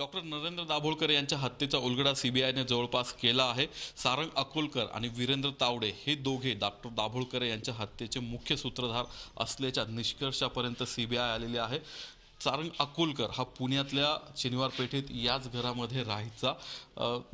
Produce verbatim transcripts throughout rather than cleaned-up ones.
Doctor Narendra Dabholkar यांच्या हत्येचा उलगडा सीबीआयने जवळपास केला आहे। सारंग अकोलकर आणि वीरेंद्र तावड़े हे दोघे डॉक्टर दाभोलकर यांच्या हत्येचे मुख्य सूत्रधार असल्याच्या निष्कर्षापर्यंत सीबीआय आलेले आहे। सारंग अकोलकर हा पुण्यातल्या शनिवार पेठेत याच घरामध्ये राहायचा।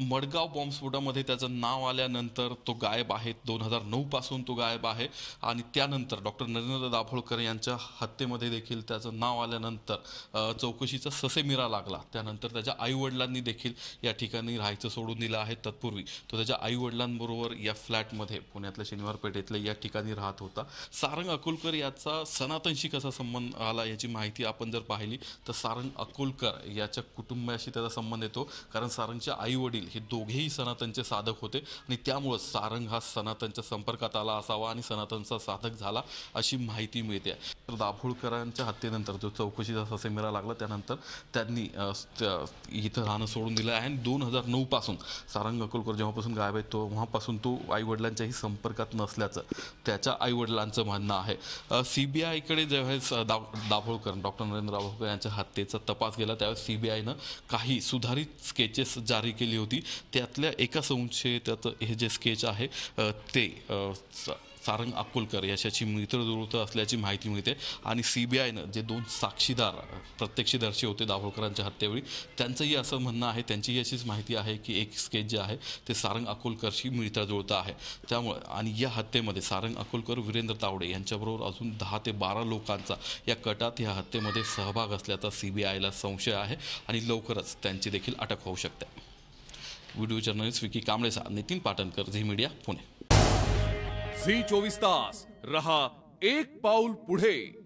मडगाव बॉम्बस्फोटामध्ये त्याचं नाव आल्यानंतर तो गायब आहे। दोन हजार नऊ पासून तो गायब आहे आणि त्यानंतर डॉक्टर नरेंद्र दाभोलकर यांच्या हत्येमध्ये देखील त्याचं नाव आल्यानंतर चौकशीचा ससेमिरा लागला। त्यानंतर त्याच्या आईवडिलांनी देखील या ठिकाणी राहायचं सोडून दिलं आहे। तत्पूर्वी तो त्याच्या आईवडिलांबरोबर या फ्लॅटमध्ये पुण्यातल्या शनिवार पेठेतल्या या ठिकाणी राहत होता। सारंग अकोलकर याचा सनातनशी कसा संबंध आला याची माहिती आपण जर तर सारंग अकोलकर याच्या कुटुंबाशी त्याचा संबंध येतो, कारण सारंगचे आई वडील हे दोघेही सनातनचे साधक होते आणि त्यामुळे सारंग हा सनातनच्या संपर्कात आला असावा आणि सनातनचा साधक झाला अशी माहिती मिळते। दाभोलकरांच्या हत्येनंतर जो चौकशीचा ससेमिरा लागला त्यानंतर त्यांनी इथं राहणं सोडून दिलं आहे। दोन हजार नऊ पासून सारंग अकोलकर जेव्हापासून गायब आहे तेव्हापासून तो आई वडिलांच्याही संपर्कात नसल्याचं त्याच्या आई वडिलांचं म्हणणं आहे। सीबीआयकडे जेव्हा दाभोलकर डॉक्टर नरेंद्र दाभोलकर यांच्या हत्येचा तपास गेला त्यावेळेस सीबीआयनं काही सुधारित स्केचेस जारी केली होती। त्यातल्या एका संशयिताचं हे जे स्केच आहे ते सारंग अकोलकर याच्याशी मित्रजोडतं असल्याची माहिती मिळते आणि सीबीआयनं जे दोन साक्षीदार प्रत्यक्षदर्शी होते दाभोलकरांच्या हत्येवेळी त्यांचंही असं म्हणणं आहे, त्यांचीही अशीच माहिती आहे की एक स्केच जे आहे ते सारंग अकोलकरशी मित्रजोडतं आहे। त्यामुळे आणि या हत्येमध्ये सारंग अकोलकर, वीरेंद्र तावडे यांच्याबरोबर अजून दहा ते बारा लोकांचा या कटात या हत्येमध्ये सहभाग असल्याचा सीबीआयला संशय आहे आणि लवकरच त्यांची देखील अटक होऊ शकते। Video journalist Vicky Nitin Patankar, Zee media, Pune. झी चोवीस तास रहा एक पाऊल पुढे।